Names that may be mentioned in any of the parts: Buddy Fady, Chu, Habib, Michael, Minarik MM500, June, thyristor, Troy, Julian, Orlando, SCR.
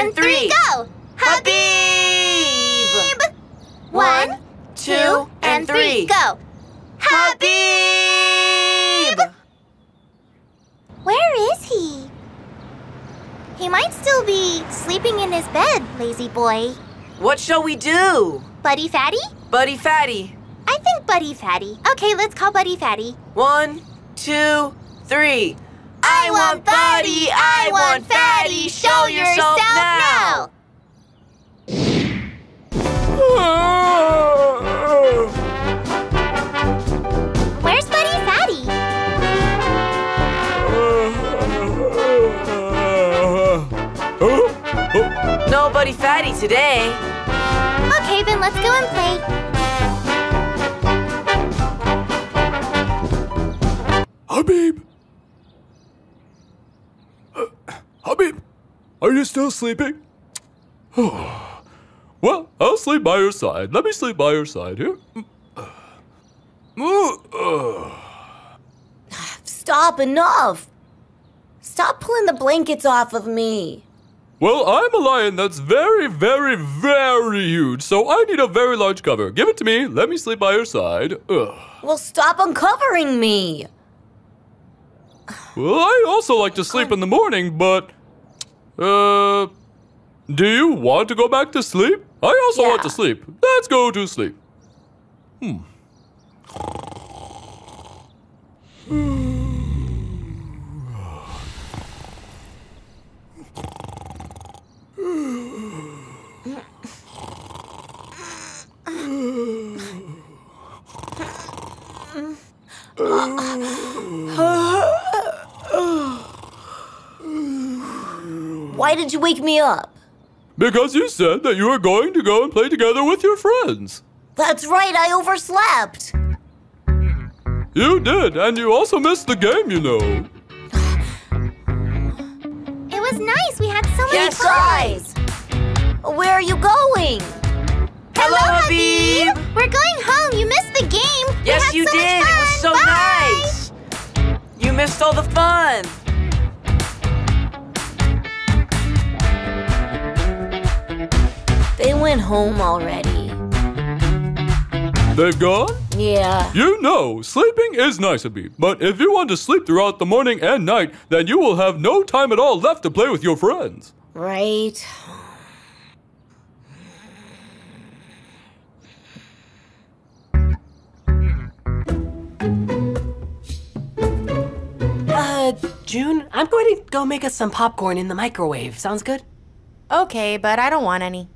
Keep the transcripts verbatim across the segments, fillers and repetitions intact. and three, go! Habib! One, two, and three, go! Habib! Where is he? He might still be sleeping in his bed, lazy boy. What shall we do? Buddy Fady? Buddy Fady. I think Buddy Fady. Okay, let's call Buddy Fady. One, two, three. I, I want Buddy, I want Fady, show yourself now! Where's Buddy Fady? No Buddy Fady today. Okay, then let's go and play. Habib! Habib, are you still sleeping? Oh. Well, I'll sleep by your side. Let me sleep by your side here. Stop, enough! Stop pulling the blankets off of me. Well, I'm a lion that's very, very, very huge, so I need a very large cover. Give it to me. Let me sleep by your side. Ugh. Well, stop uncovering me. Well, I also like to sleep in the morning, but, uh, do you want to go back to sleep? I also yeah. want to sleep. Let's go to sleep. Hmm. Why did you wake me up? Because you said that you were going to go and play together with your friends. That's right, I overslept. You did, and you also missed the game, you know. It was nice, we had so many yes, guys. Where are you going? Hello, Habib. Habib. We're going home, you missed the game. Yes, you so did, it was so Bye. nice. You missed all the fun. They went home already. They've gone? Yeah. You know, sleeping is nice, Habib. But if you want to sleep throughout the morning and night, then you will have no time at all left to play with your friends. Right. Uh, June, I'm going to go make us some popcorn in the microwave. Sounds good? Okay, but I don't want any.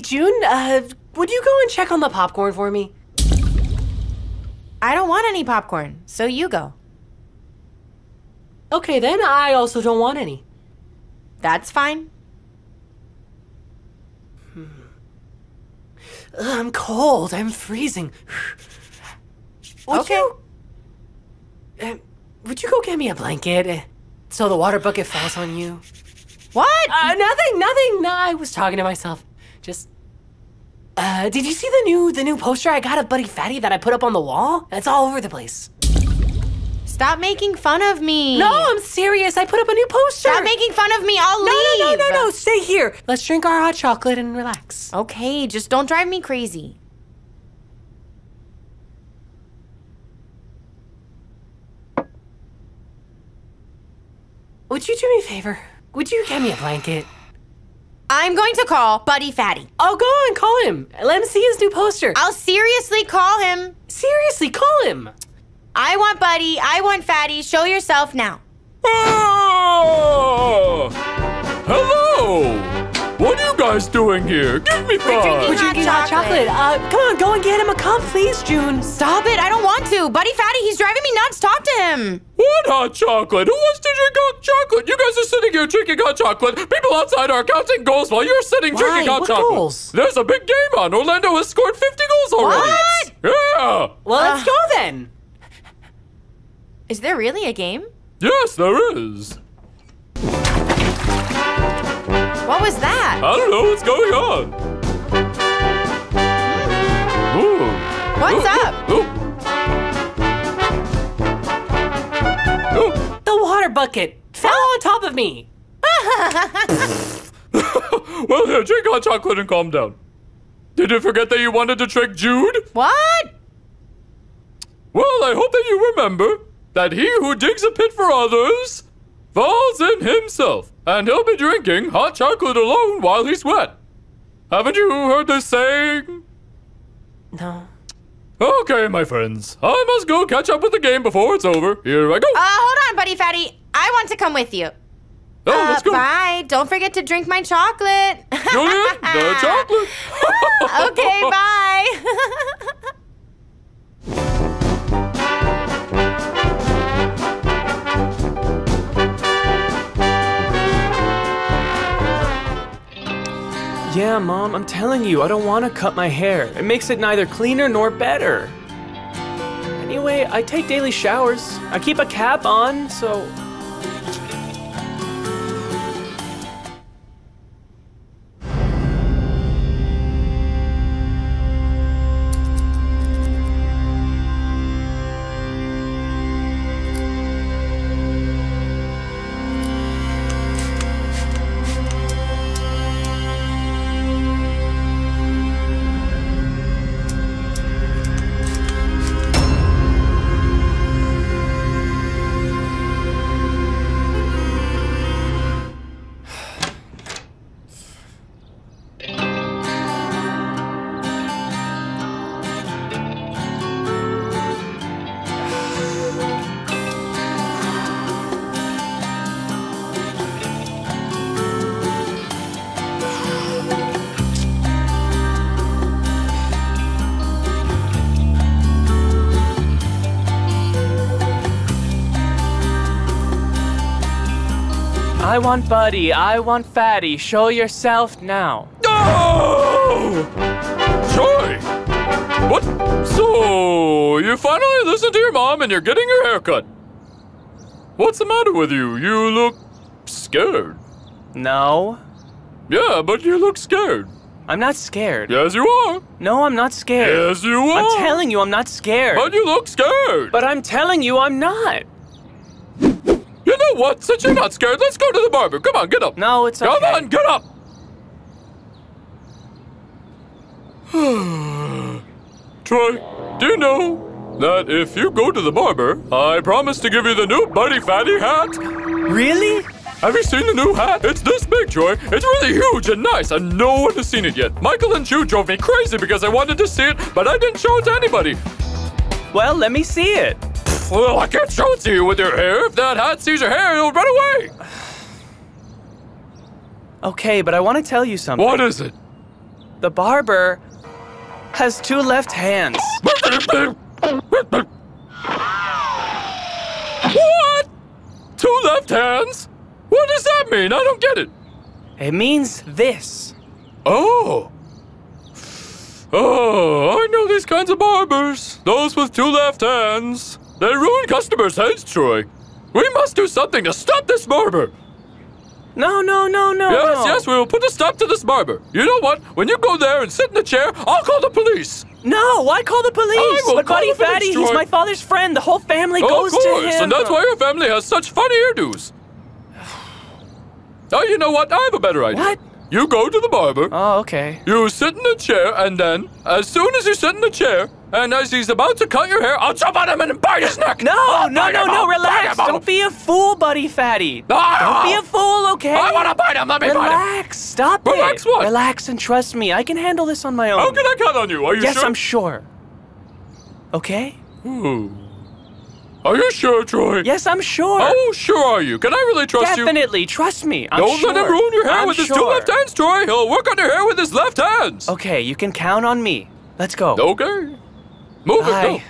June, uh, would you go and check on the popcorn for me? I don't want any popcorn, so you go. Okay, then I also don't want any. That's fine. Hmm. Ugh, I'm cold. I'm freezing. Would okay. You, uh, would you go get me a blanket so the water bucket falls on you? What? Uh, nothing, nothing. No, I was talking to myself. Just... Uh, did you see the new the new poster I got of Buddy Fady that I put up on the wall? It's all over the place. Stop making fun of me. No, I'm serious. I put up a new poster. Stop making fun of me. I'll no, leave. No, no, no, no. Stay here. Let's drink our hot chocolate and relax. Okay, just don't drive me crazy. Would you do me a favor? Would you get me a blanket? I'm going to call Buddy Fady. Oh, go on, call him. Let him see his new poster. I'll seriously call him. Seriously, call him. I want Buddy. I want Fady. Show yourself now. Oh! Hello! What are you guys doing here? Give me five. We're drinking, We're drinking hot, hot chocolate. chocolate. Uh, come on, go and get him a cup, please, June. Stop it. I don't want to. Buddy Fady, he's driving me nuts. Talk to him. What hot chocolate? Who wants to drink hot chocolate? You guys are sitting here drinking hot chocolate. People outside are counting goals while you're sitting Why? drinking hot what chocolate. Goals? There's a big game on. Orlando has scored fifty goals already. What? Yeah. Well, uh, let's go then. Is there really a game? Yes, there is. What was that? I don't know what's going on. Ooh. What's ooh, up? Ooh. Ooh. The water bucket fell on top of me. Well, here, drink hot chocolate and calm down. Did you forget that you wanted to trick Jude? What? Well, I hope that you remember that he who digs a pit for others falls in himself. And he'll be drinking hot chocolate alone while he's wet. Haven't you heard this saying? No. Okay, my friends. I must go catch up with the game before it's over. Here I go. Uh, hold on, Buddy Fady. I want to come with you. Oh, uh, let's go. Bye. Don't forget to drink my chocolate. Julian, the chocolate. Okay, bye. Yeah, Mom, I'm telling you, I don't want to cut my hair. It makes it neither cleaner nor better. Anyway, I take daily showers. I keep a cap on, so... I want Buddy, I want Fady. Show yourself now. Oh! Troy! What? So, you finally listened to your mom and you're getting your hair cut. What's the matter with you? You look scared. No. Yeah, but you look scared. I'm not scared. Yes, you are. No, I'm not scared. Yes, you are. I'm telling you, I'm not scared. But you look scared. But I'm telling you, I'm not. You know what? Since you're not scared, let's go to the barber. Come on, get up. No, it's okay. Come on, get up. Troy, do you know that if you go to the barber, I promise to give you the new Buddy Fady hat? Really? Have you seen the new hat? It's this big, Troy. It's really huge and nice, and no one has seen it yet. Michael and Chu drove me crazy because I wanted to see it, but I didn't show it to anybody. Well, let me see it. Well, I can't show it to you with your hair. If that hat sees your hair, it'll run away. Okay, but I want to tell you something. What is it? The barber has two left hands. What? Two left hands? What does that mean? I don't get it. It means this. Oh. Oh, I know these kinds of barbers. Those with two left hands. They ruin customers' heads, Troy. We must do something to stop this barber. No, no, no, no, Yes, no. yes, we will put a stop to this barber. You know what? When you go there and sit in the chair, I'll call the police. No, why call the police? I will but call Buddy Fady, he's Troy. my father's friend. The whole family oh, goes to him. Of course, and that's why your family has such funny hairdos. Oh, you know what? I have a better idea. What? You go to the barber. Oh, okay. You sit in the chair, and then, as soon as you sit in the chair, and as he's about to cut your hair, I'll jump on him and bite his neck! No, I'll no, no, no, relax! Don't be a fool, Buddy Fady! No, Don't be a fool, okay? I wanna bite him, let me relax, bite him! Relax, stop relax it! Relax what? Relax and trust me, I can handle this on my own. How can I count on you? Are you yes, sure? Yes, I'm sure. Okay? Ooh. Are you sure, Troy? Yes, I'm sure. Oh, sure are you? Can I really trust Definitely. you? Definitely. Trust me. I'm Don't sure. Don't let him ruin your hair I'm with sure. his two left hands, Troy. He'll work on your hair with his left hands. Okay, you can count on me. Let's go. Okay. Move Bye. it, go.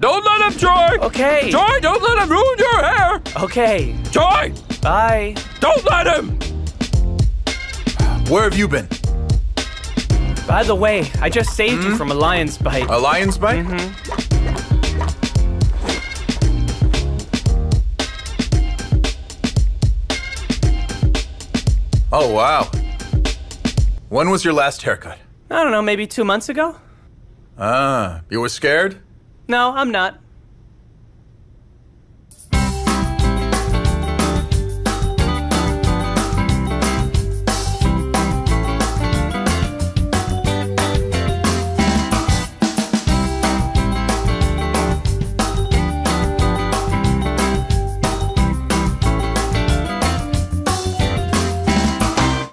Don't let him, Troy! Okay! Troy, don't let him ruin your hair! Okay. Troy! Bye. Don't let him! Where have you been? By the way, I just saved mm-hmm. you from a lion's bite. A lion's bite? Mm-hmm. Oh, wow. When was your last haircut? I don't know, maybe two months ago. Ah, you were scared? No, I'm not.